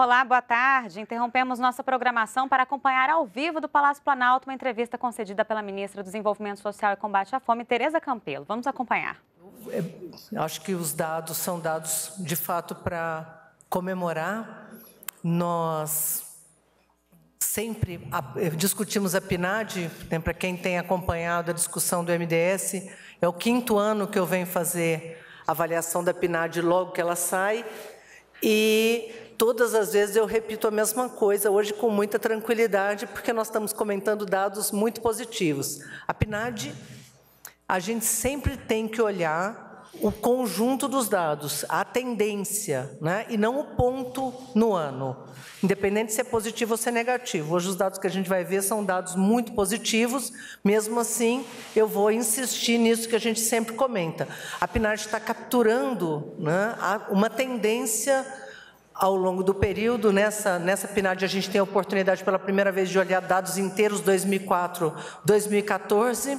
Olá, boa tarde. Interrompemos nossa programação para acompanhar ao vivo do Palácio Planalto uma entrevista concedida pela ministra do Desenvolvimento Social e Combate à Fome, Tereza Campello. Vamos acompanhar. Acho que os dados são dados, de fato, para comemorar. Nós sempre discutimos a PNAD, né, para quem tem acompanhado a discussão do MDS, é o 5º ano que eu venho fazer a avaliação da PNAD logo que ela sai, e todas as vezes eu repito a mesma coisa, hoje com muita tranquilidade, porque nós estamos comentando dados muito positivos. A PNAD, a gente sempre tem que olhar o conjunto dos dados, a tendência, né, e não o ponto no ano, independente se é positivo ou se é negativo. Hoje os dados que a gente vai ver são dados muito positivos, mesmo assim eu vou insistir nisso que a gente sempre comenta. A PNAD está capturando, né, uma tendência ao longo do período. Nessa PNAD a gente tem a oportunidade pela primeira vez de olhar dados inteiros 2004, 2014,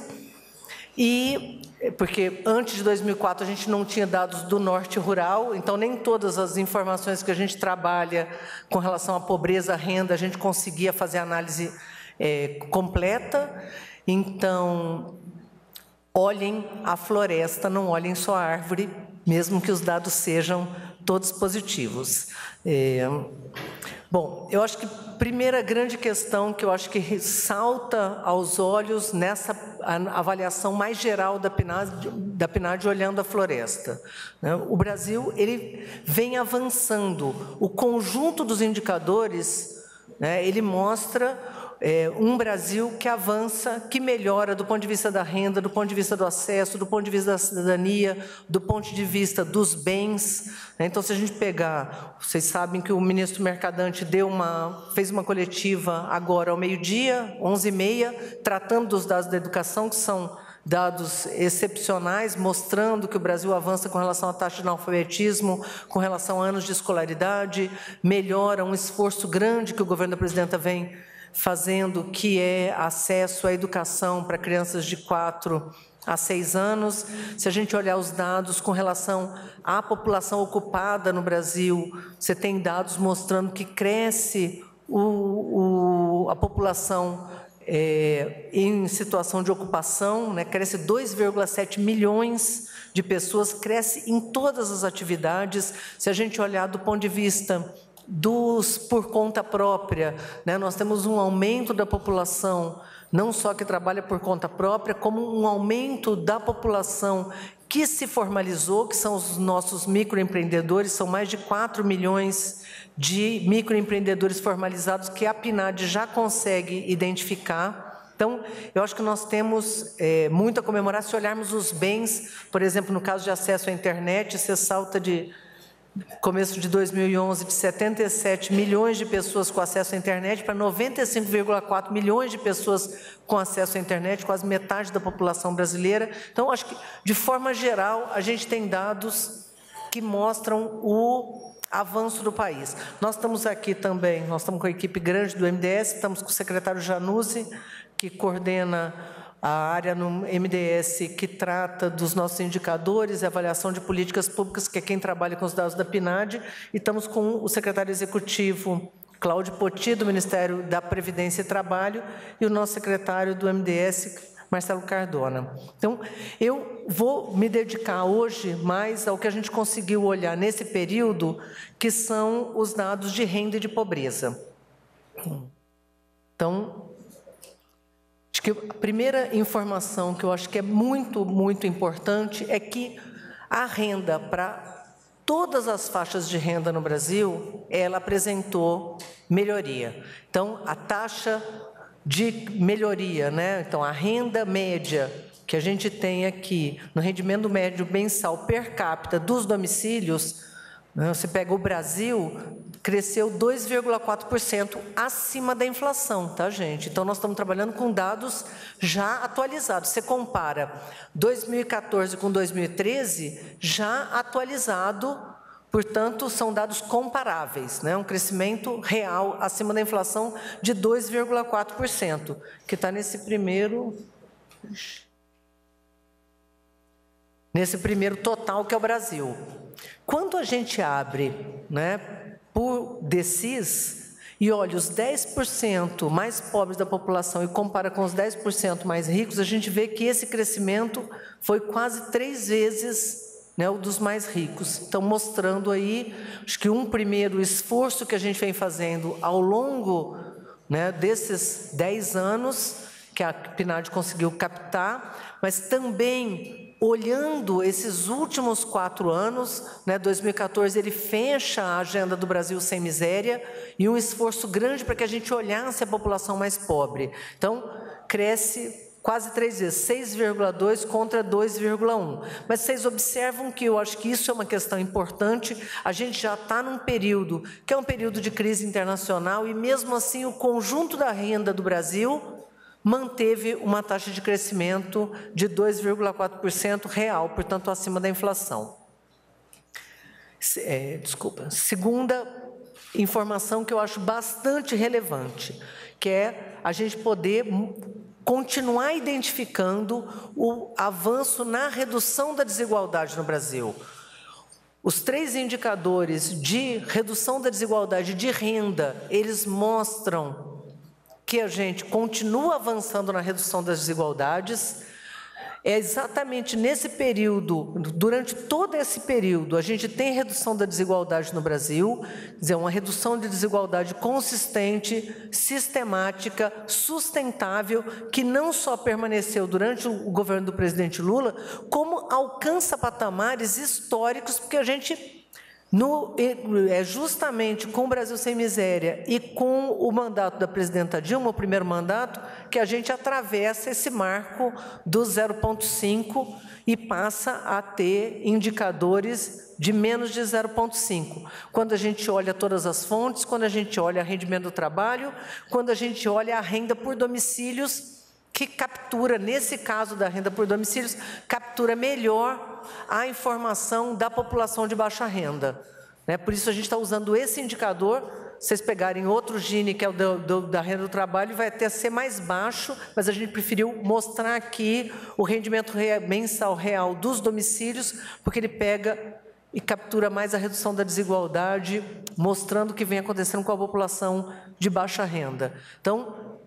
e porque antes de 2004 a gente não tinha dados do norte rural, então nem todas as informações que a gente trabalha com relação à pobreza, à renda, a gente conseguia fazer análise completa. Então, olhem a floresta, não olhem só a árvore, mesmo que os dados sejam todos positivos. Bom, eu acho que a primeira grande questão que eu acho que ressalta aos olhos nessa avaliação mais geral da PNAD, olhando a floresta, o Brasil ele vem avançando. O conjunto dos indicadores, né, ele mostra um Brasil que avança, que melhora do ponto de vista da renda, do ponto de vista do acesso, do ponto de vista da cidadania, do ponto de vista dos bens. Então, se a gente pegar, vocês sabem que o ministro Mercadante fez uma coletiva agora ao meio-dia, 11h30, tratando dos dados da educação, que são dados excepcionais, mostrando que o Brasil avança com relação à taxa de analfabetismo, com relação a anos de escolaridade, melhora um esforço grande que o governo da presidenta vem fazendo, que é acesso à educação para crianças de 4 a 6 anos. Se a gente olhar os dados com relação à população ocupada no Brasil, você tem dados mostrando que cresce a população em situação de ocupação, né, cresce 2,7 milhões de pessoas, cresce em todas as atividades. Se a gente olhar do ponto de vista dos por conta própria, né, nós temos um aumento da população, não só que trabalha por conta própria, como um aumento da população que se formalizou, que são os nossos microempreendedores. São mais de 4 milhões de microempreendedores formalizados que a PNAD já consegue identificar. Então, eu acho que nós temos muito a comemorar. Se olharmos os bens, por exemplo, no caso de acesso à internet, você salta de começo de 2011, de 77 milhões de pessoas com acesso à internet para 95,4 milhões de pessoas com acesso à internet, quase metade da população brasileira. Então, acho que, de forma geral, a gente tem dados que mostram o avanço do país. Nós estamos aqui também, nós estamos com a equipe grande do MDS, estamos com o secretário Januzzi, que coordena a área no MDS que trata dos nossos indicadores e avaliação de políticas públicas, que é quem trabalha com os dados da PNAD, e estamos com o secretário executivo, Cláudio Potti, do Ministério da Previdência e Trabalho, e o nosso secretário do MDS, Marcelo Cardona. Então, eu vou me dedicar hoje mais ao que a gente conseguiu olhar nesse período, que são os dados de renda e de pobreza. Então, acho que a primeira informação que eu acho que é muito, muito importante é que a renda para todas as faixas de renda no Brasil, ela apresentou melhoria. Então, a taxa de melhoria, né? Então, a renda média que a gente tem aqui no rendimento médio mensal per capita dos domicílios, né? Você pega o Brasil, cresceu 2,4% acima da inflação, tá, gente? Então, nós estamos trabalhando com dados já atualizados. Você compara 2014 com 2013, já atualizado, portanto, são dados comparáveis, né? Um crescimento real acima da inflação de 2,4%, que está nesse primeiro total que é o Brasil. Quando a gente abre, né, por DSIS e olha, os 10% mais pobres da população e compara com os 10% mais ricos, a gente vê que esse crescimento foi quase 3 vezes, né, o dos mais ricos. Então, mostrando aí, acho que um primeiro esforço que a gente vem fazendo ao longo, né, desses 10 anos, que a PNAD conseguiu captar, mas também olhando esses últimos 4 anos, né, 2014 ele fecha a agenda do Brasil Sem Miséria e um esforço grande para que a gente olhasse a população mais pobre. Então, cresce quase 3 vezes, 6,2 contra 2,1. Mas vocês observam que eu acho que isso é uma questão importante. A gente já está num período que é um período de crise internacional e, mesmo assim, o conjunto da renda do Brasil manteve uma taxa de crescimento de 2,4% real, portanto, acima da inflação. Segunda informação que eu acho bastante relevante, que é a gente poder continuar identificando o avanço na redução da desigualdade no Brasil. Os 3 indicadores de redução da desigualdade de renda, eles mostram que a gente continua avançando na redução das desigualdades. É exatamente nesse período, durante todo esse período, a gente tem redução da desigualdade no Brasil, quer dizer, uma redução de desigualdade consistente, sistemática, sustentável, que não só permaneceu durante o governo do presidente Lula, como alcança patamares históricos, porque a gente... é justamente com o Brasil Sem Miséria e com o mandato da presidenta Dilma, o primeiro mandato, que a gente atravessa esse marco do 0,5 e passa a ter indicadores de menos de 0,5. Quando a gente olha todas as fontes, quando a gente olha o rendimento do trabalho, quando a gente olha a renda por domicílios, que captura, nesse caso da renda por domicílios, captura melhor a informação da população de baixa renda. Né? Por isso, a gente está usando esse indicador. Vocês pegarem outro Gini, que é o da renda do trabalho, vai até ser mais baixo, mas a gente preferiu mostrar aqui o rendimento mensal real dos domicílios, porque ele pega e captura mais a redução da desigualdade, mostrando o que vem acontecendo com a população de baixa renda. Então,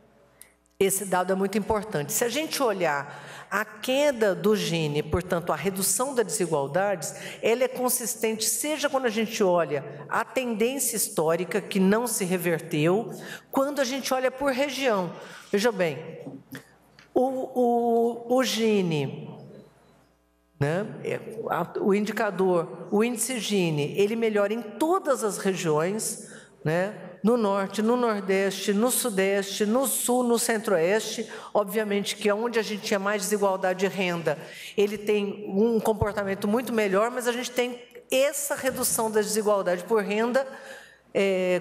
esse dado é muito importante. Se a gente olhar a queda do Gini, portanto, a redução das desigualdades, ela é consistente, seja quando a gente olha a tendência histórica, que não se reverteu, quando a gente olha por região. Veja bem, o Gini, né, o indicador, o índice Gini, ele melhora em todas as regiões, né? No Norte, no Nordeste, no Sudeste, no Sul, no Centro-Oeste, obviamente que onde a gente tinha mais desigualdade de renda, ele tem um comportamento muito melhor, mas a gente tem essa redução da desigualdade por renda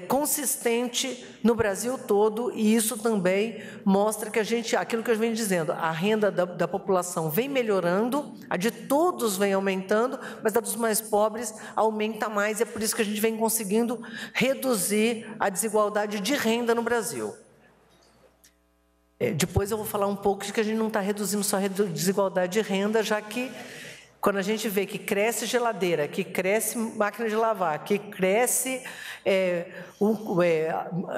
consistente no Brasil todo, e isso também mostra que a gente, aquilo que eu venho dizendo, a renda da população vem melhorando, a de todos vem aumentando, mas a dos mais pobres aumenta mais, é por isso que a gente vem conseguindo reduzir a desigualdade de renda no Brasil. Depois eu vou falar um pouco de que a gente não está reduzindo só a desigualdade de renda, já que quando a gente vê que cresce geladeira, que cresce máquina de lavar, que cresce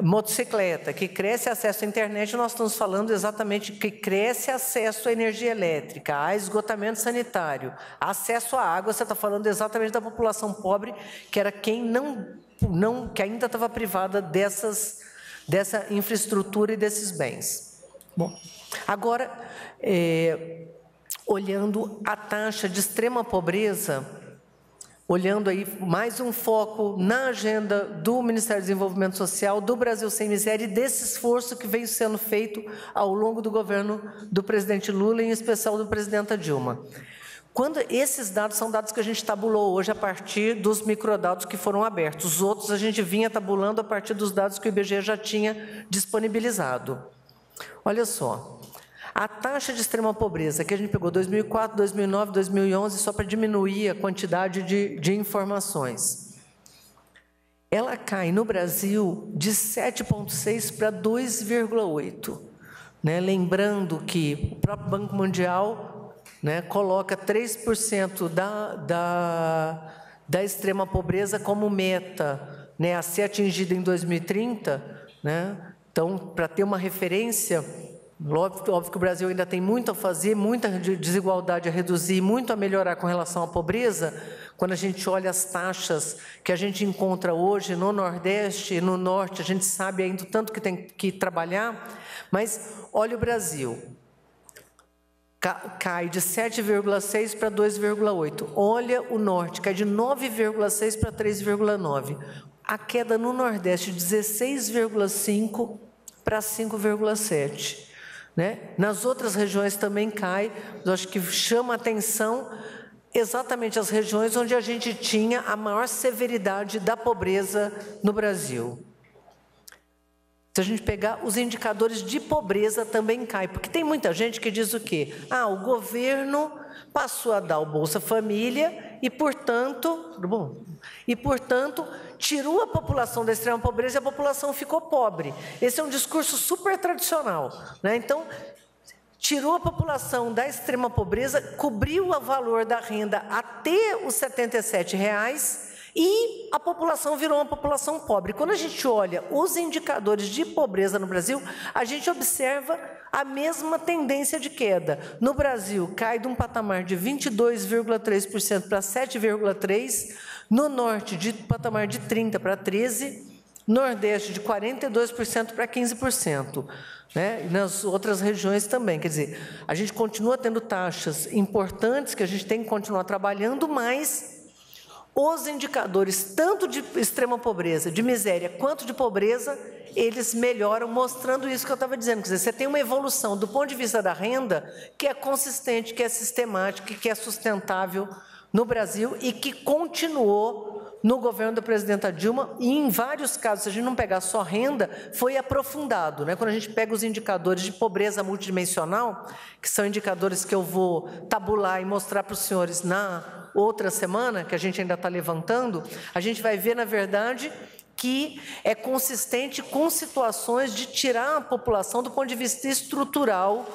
motocicleta, que cresce acesso à internet, nós estamos falando exatamente que cresce acesso à energia elétrica, a esgotamento sanitário, acesso à água, você está falando exatamente da população pobre, que era quem que ainda estava privada dessa infraestrutura e desses bens. Bom, agora... olhando a taxa de extrema pobreza, olhando aí mais um foco na agenda do Ministério do Desenvolvimento Social, do Brasil Sem Miséria e desse esforço que vem sendo feito ao longo do governo do presidente Lula, em especial do presidenta Dilma. Quando esses dados são dados que a gente tabulou hoje a partir dos microdados que foram abertos, os outros a gente vinha tabulando a partir dos dados que o IBGE já tinha disponibilizado. Olha só. A taxa de extrema pobreza, que a gente pegou 2004, 2009, 2011, só para diminuir a quantidade de informações, ela cai no Brasil de 7,6 para 2,8. Né? Lembrando que o próprio Banco Mundial, né, coloca 3% da extrema pobreza como meta né, a ser atingida em 2030, né? Então, para ter uma referência, óbvio que o Brasil ainda tem muito a fazer, muita desigualdade a reduzir, muito a melhorar com relação à pobreza. Quando a gente olha as taxas que a gente encontra hoje no Nordeste e no Norte, a gente sabe ainda o tanto que tem que trabalhar, mas olha o Brasil, cai de 7,6 para 2,8. Olha o Norte, cai de 9,6 para 3,9. A queda no Nordeste, 16,5 para 5,7. Né? Nas outras regiões também cai, eu acho que chama atenção exatamente as regiões onde a gente tinha a maior severidade da pobreza no Brasil. Se a gente pegar os indicadores de pobreza também cai, porque tem muita gente que diz o quê? Ah, o governo passou a dar o Bolsa Família e, portanto, tirou a população da extrema pobreza e a população ficou pobre. Esse é um discurso super tradicional, né? Então, tirou a população da extrema pobreza, cobriu o valor da renda até os R$ 77,00 e a população virou uma população pobre. Quando a gente olha os indicadores de pobreza no Brasil, a gente observa a mesma tendência de queda. No Brasil, cai de um patamar de 22,3% para 7,3%, no Norte, de patamar de 30% para 13%, Nordeste, de 42% para 15%. Né? E nas outras regiões também, quer dizer, a gente continua tendo taxas importantes que a gente tem que continuar trabalhando, mas os indicadores, tanto de extrema pobreza, de miséria, quanto de pobreza, eles melhoram, mostrando isso que eu estava dizendo. Quer dizer, você tem uma evolução do ponto de vista da renda que é consistente, que é sistemática, que é sustentável no Brasil e que continuou no governo da presidenta Dilma, e em vários casos, se a gente não pegar só renda, foi aprofundado, né? Quando a gente pega os indicadores de pobreza multidimensional, que são indicadores que eu vou tabular e mostrar para os senhores na outra semana, que a gente ainda está levantando, a gente vai ver, na verdade, que é consistente com situações de tirar a população do ponto de vista estrutural,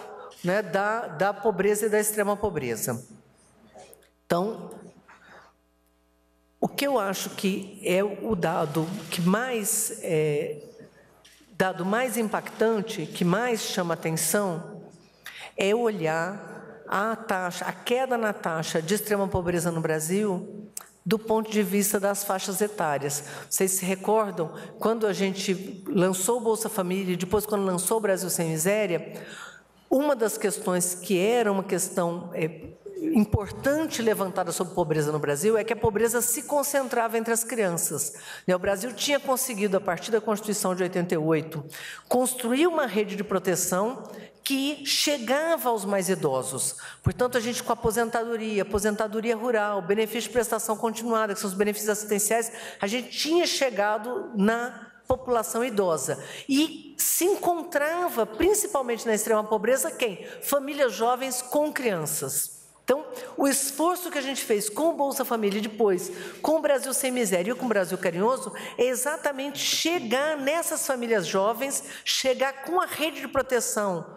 né, da pobreza e da extrema pobreza. Então, o que eu acho que é o dado que mais impactante, que mais chama atenção, é olhar a taxa, a queda na taxa de extrema pobreza no Brasil do ponto de vista das faixas etárias. Vocês se recordam quando a gente lançou o Bolsa Família e depois quando lançou o Brasil Sem Miséria, uma das questões que era uma questão importante levantada sobre pobreza no Brasil é que a pobreza se concentrava entre as crianças. O Brasil tinha conseguido, a partir da Constituição de 88, construir uma rede de proteção que chegava aos mais idosos. Portanto, a gente com aposentadoria, aposentadoria rural, benefício de prestação continuada, que são os benefícios assistenciais, a gente tinha chegado na população idosa e se encontrava, principalmente na extrema pobreza, quem? Famílias jovens com crianças. Então, o esforço que a gente fez com o Bolsa Família e depois com o Brasil Sem Miséria e com o Brasil Carinhoso é exatamente chegar nessas famílias jovens, chegar com a rede de proteção,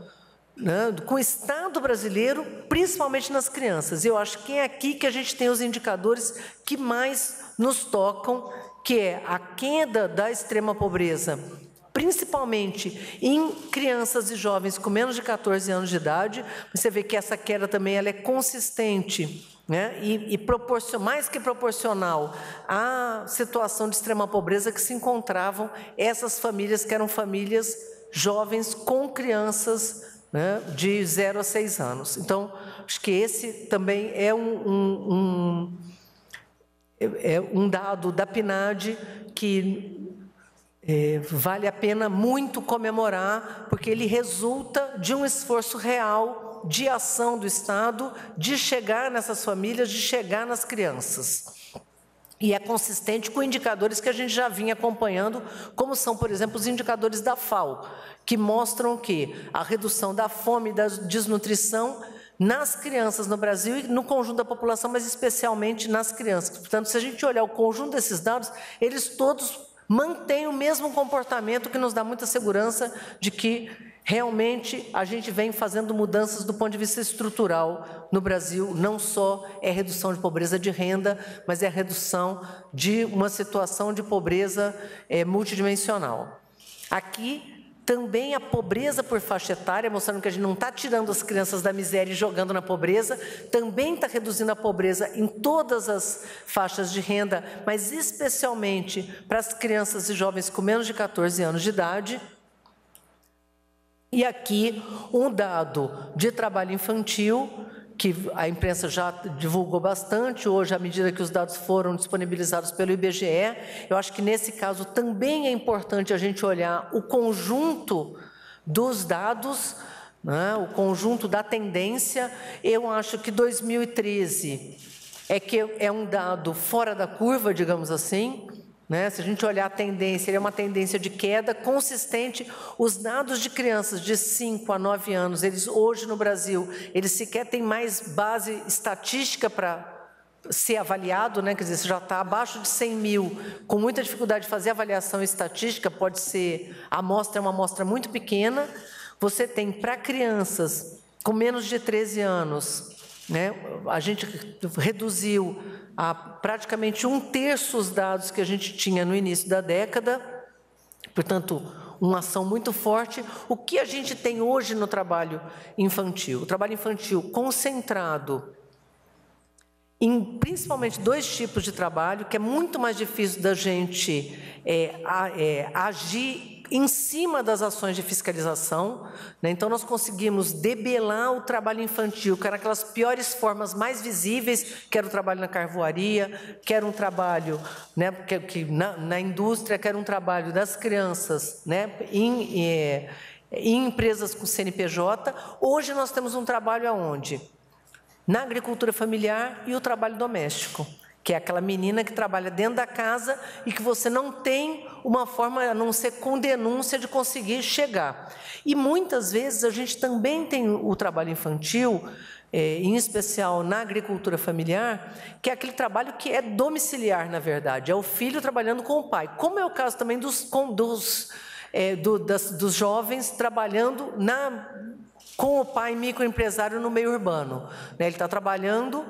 né, com o Estado brasileiro, principalmente nas crianças. Eu acho que é aqui que a gente tem os indicadores que mais nos tocam, que é a queda da extrema pobreza, principalmente em crianças e jovens com menos de 14 anos de idade. Você vê que essa queda também ela é consistente, né? E mais que proporcional à situação de extrema pobreza que se encontravam essas famílias, que eram famílias jovens com crianças, né, de 0 a 6 anos. Então, acho que esse também é um dado da PNAD que vale a pena muito comemorar, porque ele resulta de um esforço real de ação do Estado, de chegar nessas famílias, de chegar nas crianças. E é consistente com indicadores que a gente já vinha acompanhando, como são, por exemplo, os indicadores da FAO, que mostram que a redução da fome e da desnutrição nas crianças no Brasil e no conjunto da população, mas especialmente nas crianças. Portanto, se a gente olhar o conjunto desses dados, eles todos mantém o mesmo comportamento que nos dá muita segurança de que Realmente, a gente vem fazendo mudanças do ponto de vista estrutural no Brasil, não só é redução de pobreza de renda, mas é a redução de uma situação de pobreza multidimensional. Aqui, também a pobreza por faixa etária, mostrando que a gente não está tirando as crianças da miséria e jogando na pobreza, também está reduzindo a pobreza em todas as faixas de renda, mas especialmente para as crianças e jovens com menos de 14 anos de idade. E aqui um dado de trabalho infantil, que a imprensa já divulgou bastante hoje, à medida que os dados foram disponibilizados pelo IBGE. Eu acho que nesse caso também é importante a gente olhar o conjunto dos dados, né, o conjunto da tendência. Eu acho que 2013 é um dado fora da curva, digamos assim. Se a gente olhar a tendência, ele é uma tendência de queda consistente. Os dados de crianças de 5 a 9 anos, eles hoje no Brasil, eles sequer têm mais base estatística para ser avaliado, né? Quer dizer, se já está abaixo de 100 mil, com muita dificuldade de fazer avaliação estatística, pode ser, a amostra é uma amostra muito pequena. Você tem para crianças com menos de 13 anos, né? A gente reduziu a praticamente 1/3 os dados que a gente tinha no início da década, portanto, uma ação muito forte. O que a gente tem hoje no trabalho infantil? O trabalho infantil concentrado em principalmente dois tipos de trabalho, que é muito mais difícil da gente agir em cima das ações de fiscalização, né? Então nós conseguimos debelar o trabalho infantil, que era aquelas piores formas mais visíveis, que era o trabalho na carvoaria, que era um trabalho, né, na indústria, que era um trabalho das crianças, né, em empresas com CNPJ. Hoje nós temos um trabalho aonde? Na agricultura familiar e o trabalho doméstico, que é aquela menina que trabalha dentro da casa e que você não tem uma forma, a não ser com denúncia, de conseguir chegar. E muitas vezes a gente também tem o trabalho infantil, em especial na agricultura familiar, que é aquele trabalho que é domiciliar, na verdade, é o filho trabalhando com o pai, como é o caso também dos jovens trabalhando com o pai microempresário no meio urbano. Né? Ele está trabalhando...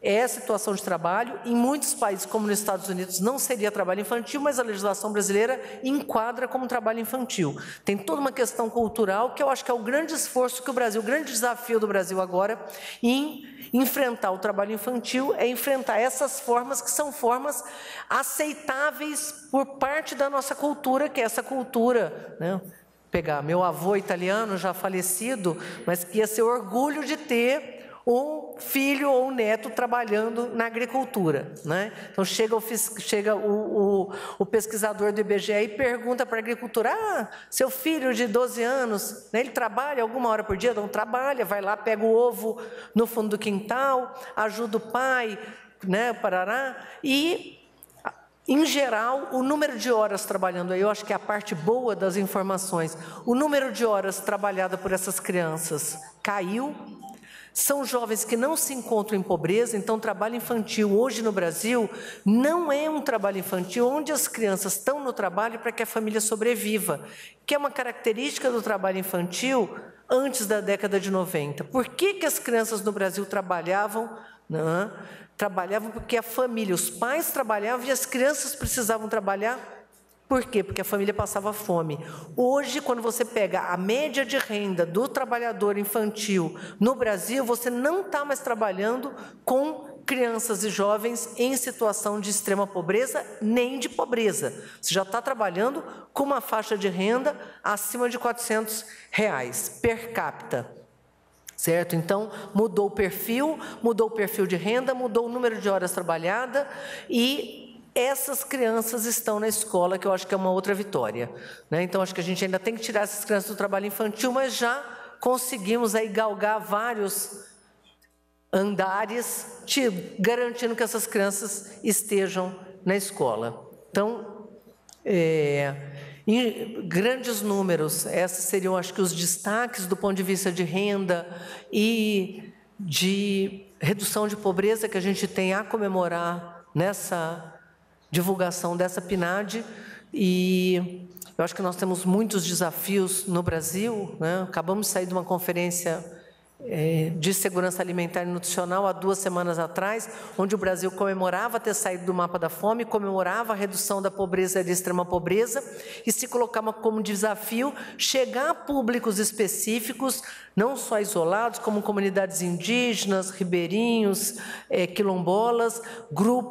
É a situação de trabalho. Em muitos países, como nos Estados Unidos, não seria trabalho infantil, mas a legislação brasileira enquadra como trabalho infantil. Tem toda uma questão cultural, que eu acho que é o grande esforço que o Brasil, o grande desafio do Brasil agora em enfrentar o trabalho infantil, é enfrentar essas formas, que são formas aceitáveis por parte da nossa cultura, que é essa cultura, né? Pegar meu avô italiano, já falecido, mas que ia ser orgulho de ter um filho ou um neto trabalhando na agricultura, né? Então chega o pesquisador do IBGE e pergunta para a agricultura: ah, seu filho de 12 anos, né, ele trabalha alguma hora por dia? Não trabalha, vai lá, pega o ovo no fundo do quintal, ajuda o pai, né, parará. E, em geral, o número de horas trabalhando, eu acho que é a parte boa das informações, o número de horas trabalhada por essas crianças caiu. São jovens que não se encontram em pobreza, então trabalho infantil hoje no Brasil não é um trabalho infantil onde as crianças estão no trabalho para que a família sobreviva, que é uma característica do trabalho infantil antes da década de 90. Por que as crianças no Brasil trabalhavam? Não, trabalhavam porque a família, os pais trabalhavam e as crianças precisavam trabalhar. Por quê? Porque a família passava fome. Hoje, quando você pega a média de renda do trabalhador infantil no Brasil, você não está mais trabalhando com crianças e jovens em situação de extrema pobreza, nem de pobreza. Você já está trabalhando com uma faixa de renda acima de R$400 per capita. Certo? Então, mudou o perfil de renda, mudou o número de horas trabalhadas e... essas crianças estão na escola, que eu acho que é uma outra vitória, né? Então, acho que a gente ainda tem que tirar essas crianças do trabalho infantil, mas já conseguimos aí galgar vários andares, garantindo que essas crianças estejam na escola. Então, em grandes números, esses seriam, acho que, os destaques do ponto de vista de renda e de redução de pobreza que a gente tem a comemorar nessa divulgação dessa PNAD, E eu acho que nós temos muitos desafios no Brasil, né? Acabamos de sair de uma conferência de segurança alimentar e nutricional há 2 semanas atrás, onde o Brasil comemorava ter saído do mapa da fome, comemorava a redução da pobreza e da extrema pobreza, e se colocava como desafio chegar a públicos específicos, não só isolados, como comunidades indígenas, ribeirinhos, quilombolas,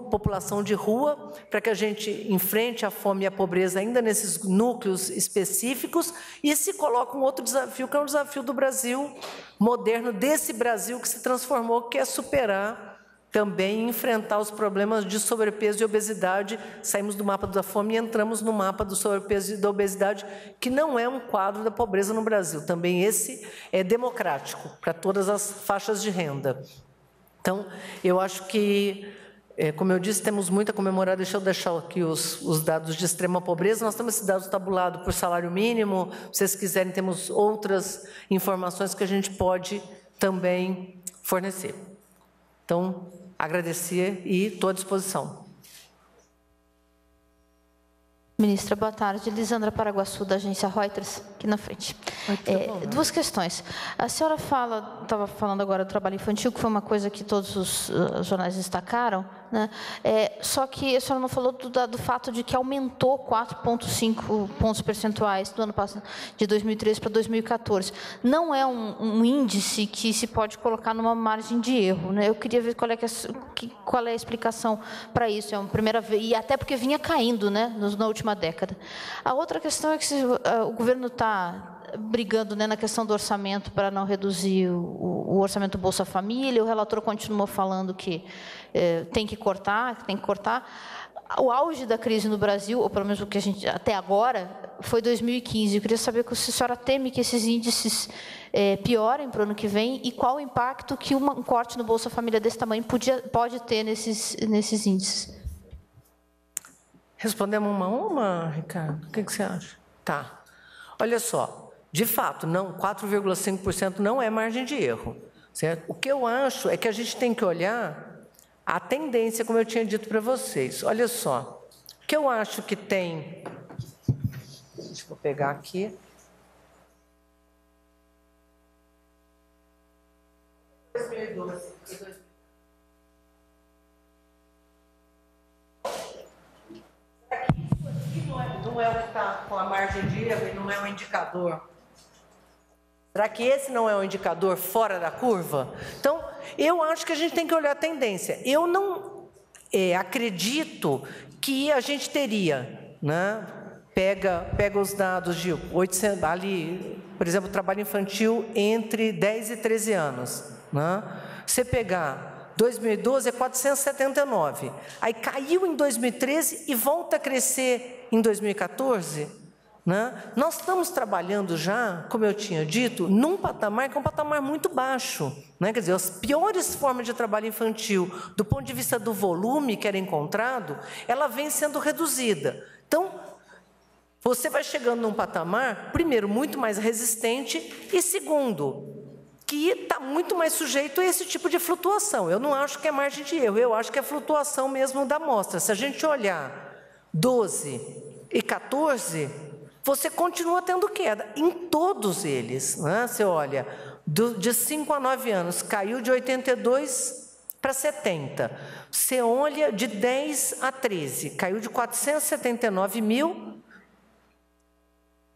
população de rua, para que a gente enfrente a fome e a pobreza ainda nesses núcleos específicos, e se coloca um outro desafio, que é um desafio do Brasil moderno, desse Brasil que se transformou, que é superar também e enfrentar os problemas de sobrepeso e obesidade. Saímos do mapa da fome e entramos no mapa do sobrepeso e da obesidade, que não é um quadro da pobreza no Brasil. Também esse é democrático para todas as faixas de renda. Então, eu acho que, como eu disse, temos muito a comemorar. Deixa eu deixar aqui os dados de extrema pobreza. Nós temos esses dados tabulados por salário mínimo. Se vocês quiserem, temos outras informações que a gente pode também fornecer. Então, agradecer e estou à disposição. Ministra, boa tarde. Lisandra Paraguaçu, da agência Reuters, aqui na frente. Bom, né? Duas questões. A senhora fala, estava falando agora do trabalho infantil, que foi uma coisa que todos os jornais destacaram, né? Só que a senhora não falou do fato de que aumentou 4,5 pontos percentuais do ano passado, de 2013 para 2014. Não é um índice que se pode colocar numa margem de erro, né? Eu queria ver qual é a explicação para isso. É uma primeira vez, e até porque vinha caindo, né, na última década. A outra questão é que o governo está brigando, né, na questão do orçamento para não reduzir o orçamento Bolsa Família. O relator continuou falando que tem que cortar. O auge da crise no Brasil, ou pelo menos o que a gente até agora, foi 2015. Eu queria saber se a senhora teme que esses índices piorem para o ano que vem e qual o impacto que um corte no Bolsa Família desse tamanho pode ter nesses índices. Respondemos uma a uma, Ricardo? O que você acha? Tá. Olha só. De fato, não, 4,5% não é margem de erro, certo? O que eu acho é que a gente tem que olhar a tendência, como eu tinha dito para vocês. Olha só, o que eu acho que tem... Deixa eu pegar aqui. Não é o que está com a margem de erro e não é um indicador. Será que esse não é um indicador fora da curva? Então, eu acho que a gente tem que olhar a tendência. Eu não acredito que a gente teria, né? Pega os dados de 800, ali, por exemplo, trabalho infantil entre 10 e 13 anos. Né? Você pegar 2012 é 479, aí caiu em 2013 e volta a crescer em 2014. Nós estamos trabalhando já, como eu tinha dito, num patamar que é um patamar muito baixo. Né? Quer dizer, as piores formas de trabalho infantil, do ponto de vista do volume que era encontrado, ela vem sendo reduzida. Então, você vai chegando num patamar, primeiro, muito mais resistente e, segundo, que está muito mais sujeito a esse tipo de flutuação. Eu não acho que é margem de erro, eu acho que é flutuação mesmo da amostra. Se a gente olhar 12 e 14... você continua tendo queda em todos eles. Né? Você olha, de 5 a 9 anos, caiu de 82 para 70. Você olha, de 10 a 13, caiu de 479 mil...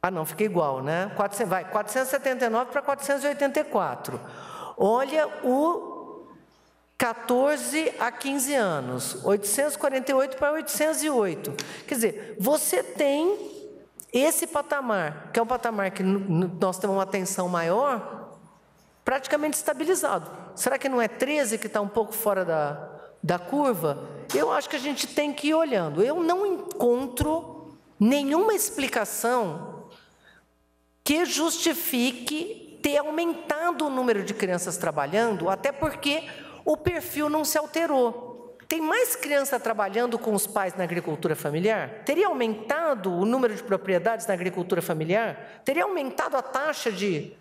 Ah, não, fica igual, né? 479 para 484. Olha o 14 a 15 anos, 848 para 808. Quer dizer, você tem... esse patamar, que é um patamar que nós temos uma tensão maior, praticamente estabilizado. Será que não é 13 que está um pouco fora da curva? Eu acho que a gente tem que ir olhando. Eu não encontro nenhuma explicação que justifique ter aumentado o número de crianças trabalhando, até porque o perfil não se alterou. Tem mais criança trabalhando com os pais na agricultura familiar? Teria aumentado o número de propriedades na agricultura familiar? Teria aumentado a taxa de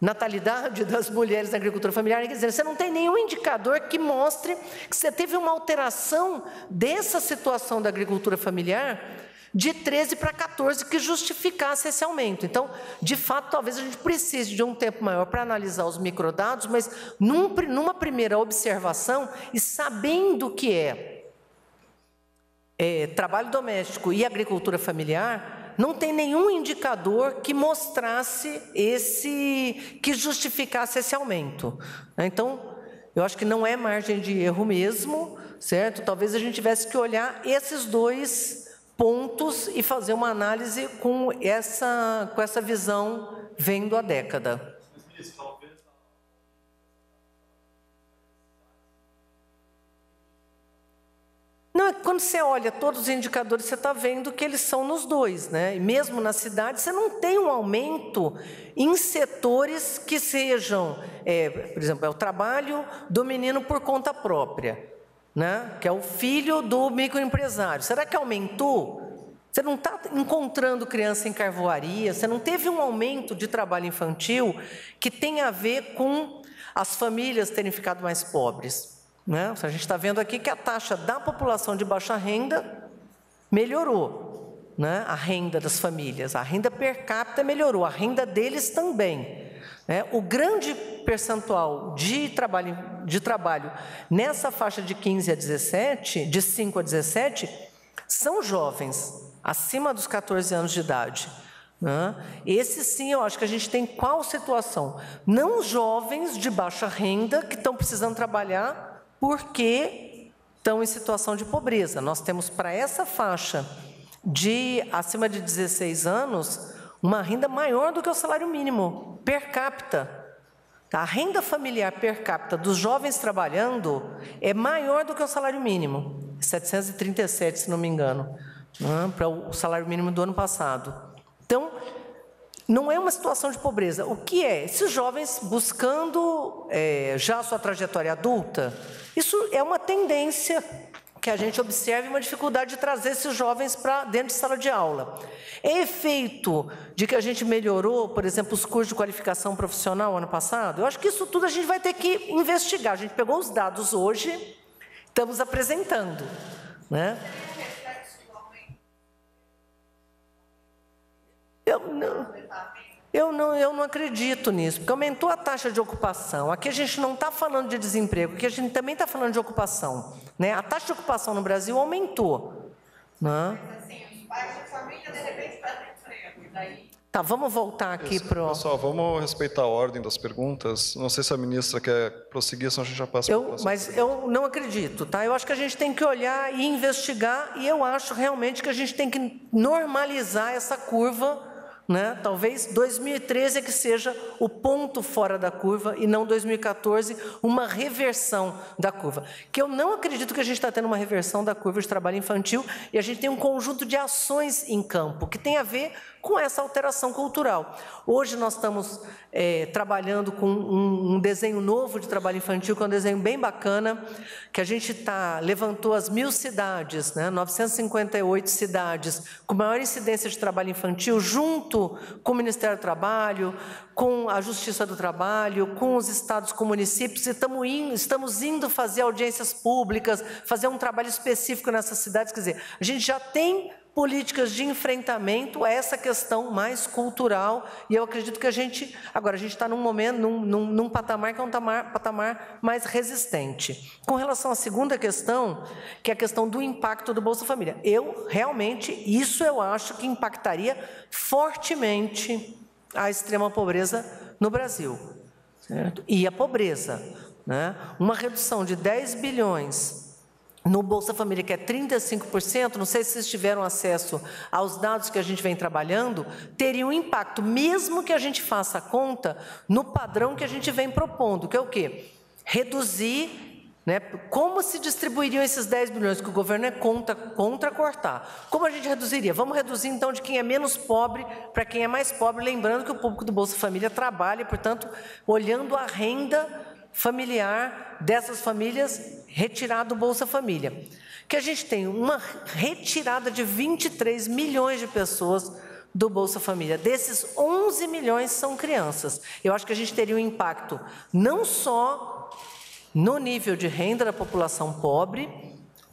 natalidade das mulheres na agricultura familiar? Quer dizer, você não tem nenhum indicador que mostre que você teve uma alteração dessa situação da agricultura familiar de 13 para 14 que justificasse esse aumento. Então, de fato, talvez a gente precise de um tempo maior para analisar os microdados, mas numa primeira observação e sabendo que é trabalho doméstico e agricultura familiar, não tem nenhum indicador que mostrasse que justificasse esse aumento. Então, eu acho que não é margem de erro mesmo, certo? Talvez a gente tivesse que olhar esses dois pontos e fazer uma análise com essa visão vendo a década. Não, quando você olha todos os indicadores, você está vendo que eles são nos dois, né? E mesmo na cidade, você não tem um aumento em setores que sejam, por exemplo, o trabalho do menino por conta própria, né? Que é o filho do microempresário. Será que aumentou? Você não está encontrando criança em carvoaria, você não teve um aumento de trabalho infantil que tenha a ver com as famílias terem ficado mais pobres. Né? A gente está vendo aqui que a taxa da população de baixa renda melhorou, né? A renda das famílias, a renda per capita melhorou, a renda deles também, né? O grande percentual de trabalho nessa faixa de 15 a 17, de 5 a 17, são jovens, acima dos 14 anos de idade. Esse sim, eu acho que a gente tem qual situação? Não jovens de baixa renda que estão precisando trabalhar porque estão em situação de pobreza. Nós temos para essa faixa de acima de 16 anos uma renda maior do que o salário mínimo per capita. A renda familiar per capita dos jovens trabalhando é maior do que o salário mínimo, 737, se não me engano, para o salário mínimo do ano passado. Então, não é uma situação de pobreza. O que é? Esses jovens buscando já a sua trajetória adulta, isso é uma tendência que a gente observa, uma dificuldade de trazer esses jovens para dentro de sala de aula. É efeito de que a gente melhorou, por exemplo, os cursos de qualificação profissional ano passado? Eu acho que isso tudo a gente vai ter que investigar. A gente pegou os dados hoje, estamos apresentando, né? Eu não acredito nisso, porque aumentou a taxa de ocupação. Aqui a gente não está falando de desemprego, aqui a gente também está falando de ocupação, né? A taxa de ocupação no Brasil aumentou, né? Mas assim, os pais de família, de repente, perdem emprego, daí... Tá, vamos voltar aqui para o... Pessoal, vamos respeitar a ordem das perguntas. Não sei se a ministra quer prosseguir, senão a gente já passa para a próxima. Mas eu não acredito, tá? Eu acho que a gente tem que olhar e investigar, e eu acho realmente que a gente tem que normalizar essa curva, né? Talvez 2013 é que seja o ponto fora da curva e não 2014, uma reversão da curva. Que eu não acredito que a gente está tendo uma reversão da curva de trabalho infantil, e a gente tem um conjunto de ações em campo que tem a ver com essa alteração cultural. Hoje nós estamos trabalhando com um desenho novo de trabalho infantil, que é um desenho bem bacana, que a gente levantou as 1000 cidades, né, 958 cidades com maior incidência de trabalho infantil, junto com o Ministério do Trabalho, com a Justiça do Trabalho, com os estados, com municípios, e estamos indo fazer audiências públicas, fazer um trabalho específico nessas cidades. Quer dizer, a gente já tem políticas de enfrentamento a essa questão mais cultural, e eu acredito que agora a gente está num momento, num patamar que é um patamar mais resistente. Com relação à segunda questão, que é a questão do impacto do Bolsa Família, eu acho que impactaria fortemente a extrema pobreza no Brasil, certo? E a pobreza, né? Uma redução de 10 bilhões no Bolsa Família, que é 35%, não sei se vocês tiveram acesso aos dados que a gente vem trabalhando, teria um impacto, mesmo que a gente faça a conta, no padrão que a gente vem propondo, que é o quê? Reduzir, né? Como se distribuiriam esses 10 bilhões, que o governo é contra cortar? Como a gente reduziria? Vamos reduzir, então, de quem é menos pobre para quem é mais pobre, lembrando que o público do Bolsa Família trabalha, e, portanto, olhando a renda familiar dessas famílias, retirado do Bolsa Família, que a gente tem uma retirada de 23 milhões de pessoas do Bolsa Família. Desses, 11 milhões são crianças. Eu acho que a gente teria um impacto não só no nível de renda da população pobre,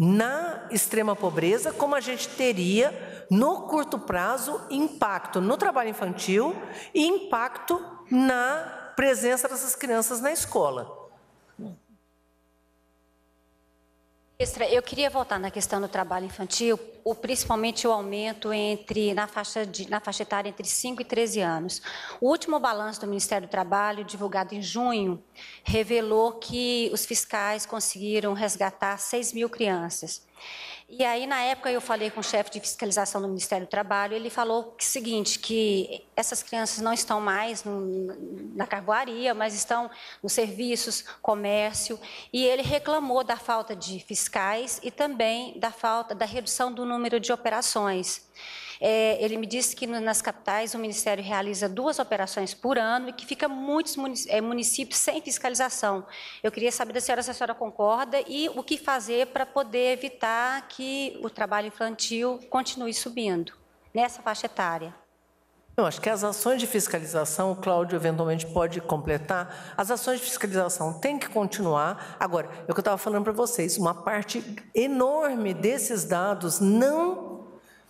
na extrema pobreza, como a gente teria, no curto prazo, impacto no trabalho infantil e impacto na presença dessas crianças na escola. Eu queria voltar na questão do trabalho infantil, principalmente o aumento na faixa etária entre 5 e 13 anos. O último balanço do Ministério do Trabalho, divulgado em junho, revelou que os fiscais conseguiram resgatar 6 mil crianças. E aí, na época, eu falei com o chefe de fiscalização do Ministério do Trabalho, ele falou o seguinte, que essas crianças não estão mais na carguaria, mas estão nos serviços, comércio, e ele reclamou da falta de fiscais e também da falta da redução do número de operações. Ele me disse que nas capitais o Ministério realiza 2 operações por ano e que fica muitos municípios sem fiscalização. Eu queria saber da senhora se a senhora concorda e o que fazer para poder evitar que o trabalho infantil continue subindo nessa faixa etária. Eu acho que as ações de fiscalização, o Cláudio eventualmente pode completar, as ações de fiscalização têm que continuar. Agora, é o que eu estava falando para vocês, uma parte enorme desses dados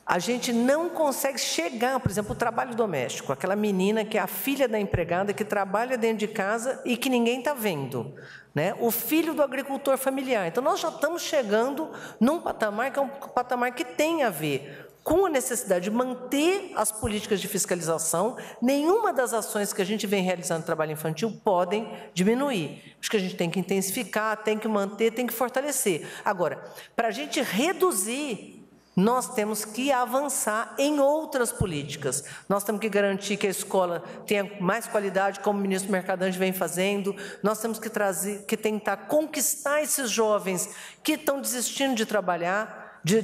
a gente não consegue chegar, por exemplo, o trabalho doméstico, aquela menina que é a filha da empregada, que trabalha dentro de casa e que ninguém está vendo, né? O filho do agricultor familiar. Então, nós já estamos chegando num patamar que é um patamar que tem a ver com a necessidade de manter as políticas de fiscalização. Nenhuma das ações que a gente vem realizando no trabalho infantil podem diminuir. Acho que a gente tem que intensificar, tem que manter, tem que fortalecer. Agora, para a gente reduzir, nós temos que avançar em outras políticas. Nós temos que garantir que a escola tenha mais qualidade, como o ministro Mercadante vem fazendo. Nós temos que tentar conquistar esses jovens que estão desistindo de trabalhar, de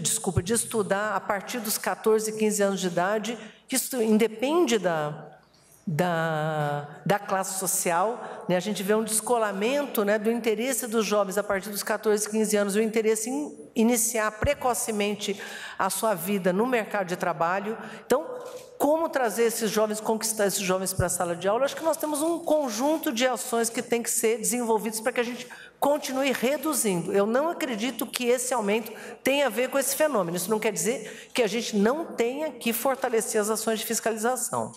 estudar a partir dos 14, 15 anos de idade. Isso independe da classe social, né? A gente vê um descolamento, né, do interesse dos jovens a partir dos 14, 15 anos, o interesse em iniciar precocemente a sua vida no mercado de trabalho. Então, como trazer esses jovens, conquistar esses jovens para a sala de aula? Acho que nós temos um conjunto de ações que tem que ser desenvolvidas para que a gente continue reduzindo. Eu não acredito que esse aumento tenha a ver com esse fenômeno. Isso não quer dizer que a gente não tenha que fortalecer as ações de fiscalização.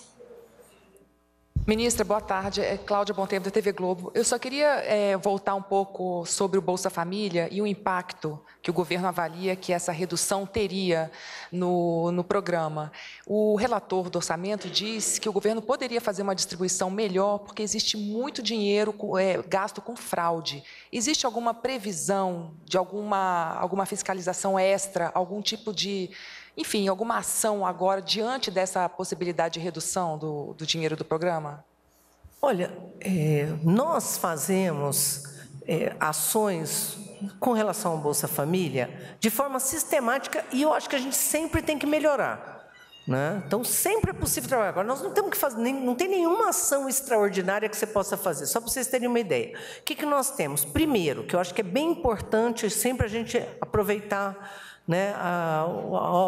Ministra, boa tarde. É Cláudia Bontempo, da TV Globo. Eu só queria voltar um pouco sobre o Bolsa Família e o impacto que o governo avalia que essa redução teria no programa. O relator do orçamento diz que o governo poderia fazer uma distribuição melhor porque existe muito dinheiro gasto com fraude. Existe alguma previsão de alguma fiscalização extra, algum tipo de... Enfim, alguma ação agora diante dessa possibilidade de redução do dinheiro do programa? Olha, nós fazemos ações com relação ao Bolsa Família de forma sistemática e eu acho que a gente sempre tem que melhorar. Né? Então, sempre é possível trabalhar. Agora, nós não temos que fazer, não tem nenhuma ação extraordinária que você possa fazer, só para vocês terem uma ideia. O que nós temos? Primeiro, que eu acho que é bem importante sempre a gente aproveitar, né, a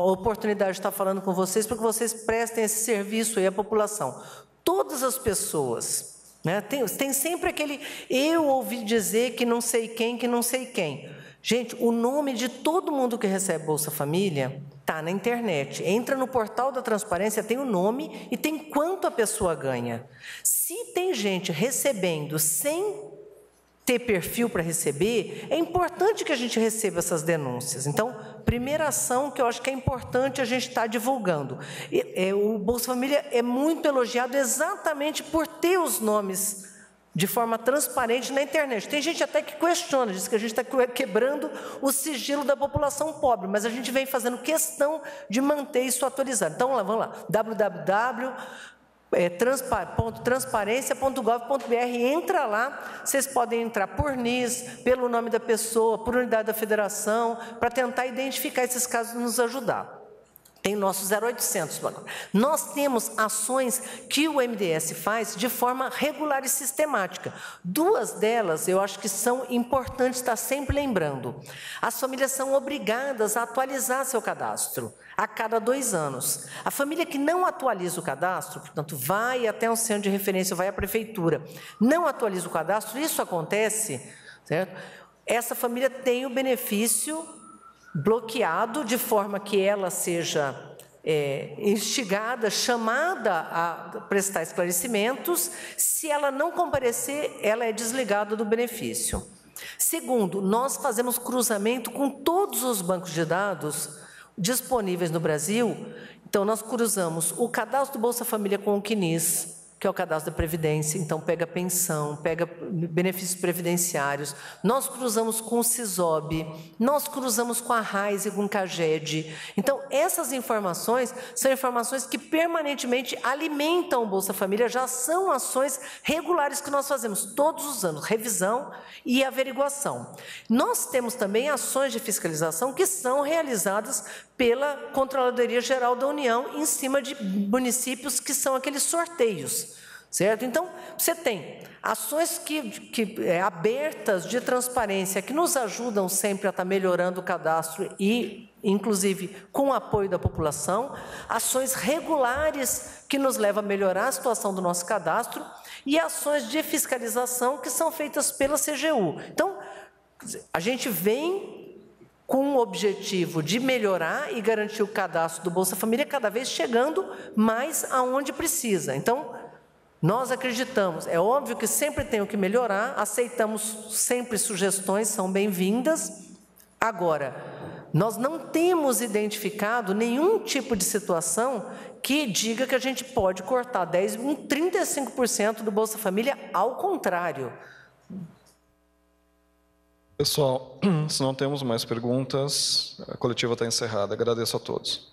oportunidade de estar falando com vocês, para que vocês prestem esse serviço aí à população. Todas as pessoas, né, tem sempre aquele eu ouvi dizer que não sei quem. Gente, o nome de todo mundo que recebe Bolsa Família está na internet. Entra no portal da transparência, tem o nome e tem quanto a pessoa ganha. Se tem gente recebendo sem ter perfil para receber, é importante que a gente receba essas denúncias. Então, primeira ação que eu acho que é importante a gente estar divulgando. O Bolsa Família é muito elogiado exatamente por ter os nomes de forma transparente na internet. Tem gente até que questiona, diz que a gente está quebrando o sigilo da população pobre, mas a gente vem fazendo questão de manter isso atualizado. Então, vamos lá, www.transparencia.gov.br, entra lá, vocês podem entrar por NIS, pelo nome da pessoa, por unidade da federação, para tentar identificar esses casos e nos ajudar. Tem nosso 0800. Nós temos ações que o MDS faz de forma regular e sistemática. 2 delas eu acho que são importantes estar sempre lembrando. As famílias são obrigadas a atualizar seu cadastro a cada 2 anos. A família que não atualiza o cadastro, portanto, vai até um centro de referência, vai à prefeitura, não atualiza o cadastro, isso acontece, certo? Essa família tem o benefício bloqueado de forma que ela seja instigada, chamada a prestar esclarecimentos. Se ela não comparecer, ela é desligada do benefício. Segundo, nós fazemos cruzamento com todos os bancos de dados disponíveis no Brasil. Então, nós cruzamos o cadastro do Bolsa Família com o CNIS, que é o cadastro da Previdência, então pega pensão, pega benefícios previdenciários. Nós cruzamos com o SISOB, nós cruzamos com a RAIS e com o CAGED. Então, essas informações são informações que permanentemente alimentam o Bolsa Família, já são ações regulares que nós fazemos todos os anos, revisão e averiguação. Nós temos também ações de fiscalização que são realizadas pela Controladoria Geral da União em cima de municípios, que são aqueles sorteios, certo? Então, você tem ações abertas de transparência, que nos ajudam sempre a estar melhorando o cadastro e, inclusive, com o apoio da população, ações regulares que nos levam a melhorar a situação do nosso cadastro e ações de fiscalização que são feitas pela CGU. Então, a gente vem com o objetivo de melhorar e garantir o cadastro do Bolsa Família, cada vez chegando mais aonde precisa. Então, nós acreditamos, é óbvio que sempre tem o que melhorar, aceitamos sempre sugestões, são bem-vindas. Agora, nós não temos identificado nenhum tipo de situação que diga que a gente pode cortar 35% do Bolsa Família, ao contrário. Pessoal, se não temos mais perguntas, a coletiva está encerrada. Agradeço a todos.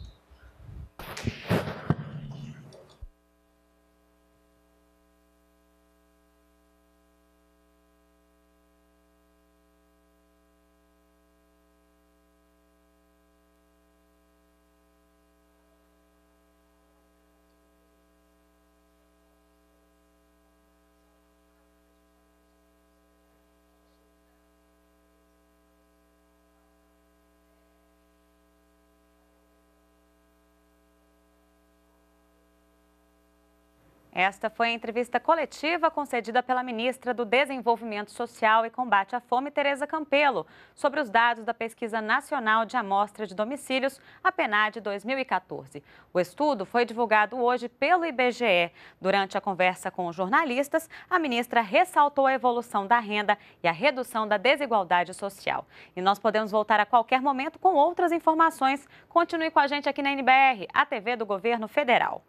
Esta foi a entrevista coletiva concedida pela ministra do Desenvolvimento Social e Combate à Fome, Tereza Campello, sobre os dados da Pesquisa Nacional de Amostra de Domicílios, a PNAD 2014. O estudo foi divulgado hoje pelo IBGE. Durante a conversa com os jornalistas, a ministra ressaltou a evolução da renda e a redução da desigualdade social. E nós podemos voltar a qualquer momento com outras informações. Continue com a gente aqui na NBR, a TV do Governo Federal.